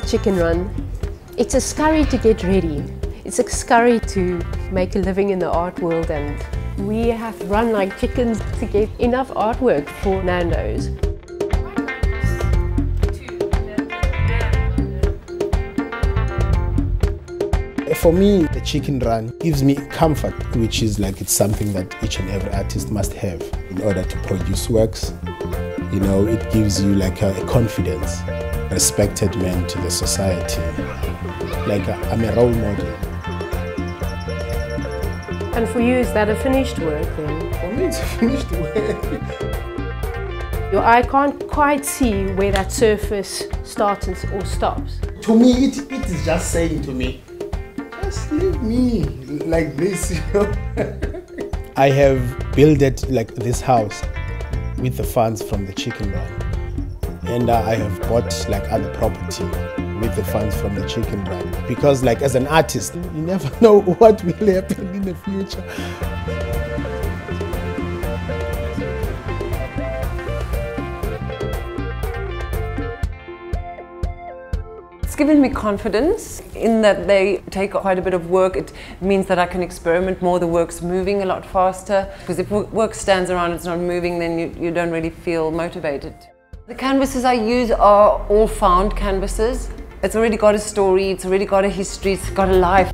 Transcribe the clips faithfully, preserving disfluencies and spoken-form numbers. the chicken run. It's a scurry to get ready. It's a scurry to make a living in the art world, and we have run like chickens to get enough artwork for Nando's. For me, the chicken run gives me comfort, which is like it's something that each and every artist must have in order to produce works. You know, it gives you like a, a confidence, respected man to the society. Like a, I'm a role model. And for you, is that a finished work then? For me, it's a finished work. Your eye can't quite see where that surface starts or stops. To me, it, it is just saying to me, just leave me like this, you know. I have built it like this house with the funds from the chicken run, and uh, I have bought like other property with the funds from the chicken run, because like as an artist you never know what will happen in the future. It's given me confidence in that they take quite a bit of work. It means that I can experiment more. The work's moving a lot faster, because if work stands around, it's not moving, then you, you don't really feel motivated. The canvases I use are all found canvases. It's already got a story, it's already got a history, it's got a life.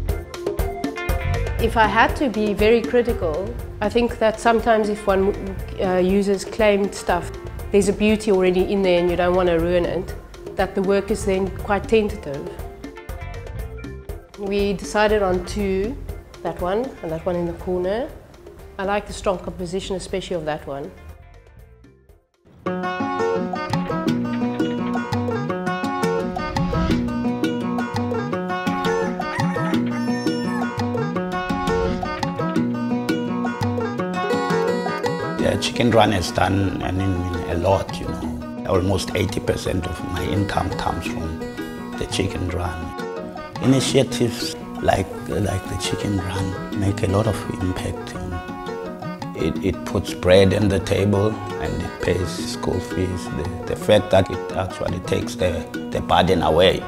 If I had to be very critical, I think that sometimes if one uh, uses claimed stuff, there's a beauty already in there and you don't want to ruin it. That the work is then quite tentative. We decided on two, that one and that one in the corner. I like the strong composition, especially of that one. The chicken run has done, I mean, a lot, you know. Almost eighty percent of my income comes from the chicken run. Initiatives like, like the chicken run make a lot of impact. It, it puts bread on the table and it pays school fees. The, the fact that it actually takes the, the burden away,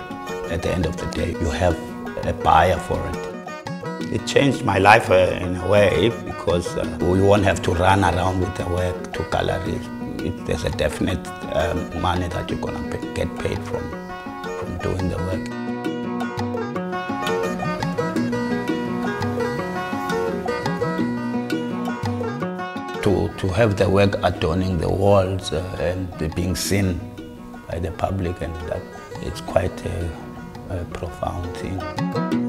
at the end of the day, you have a buyer for it. It changed my life in a way, because we won't have to run around with the work to galleries. It, there's a definite um, money that you're going to get paid from, from doing the work. To, to have the work adorning the walls uh, and being seen by the public, and that it's quite a, a profound thing.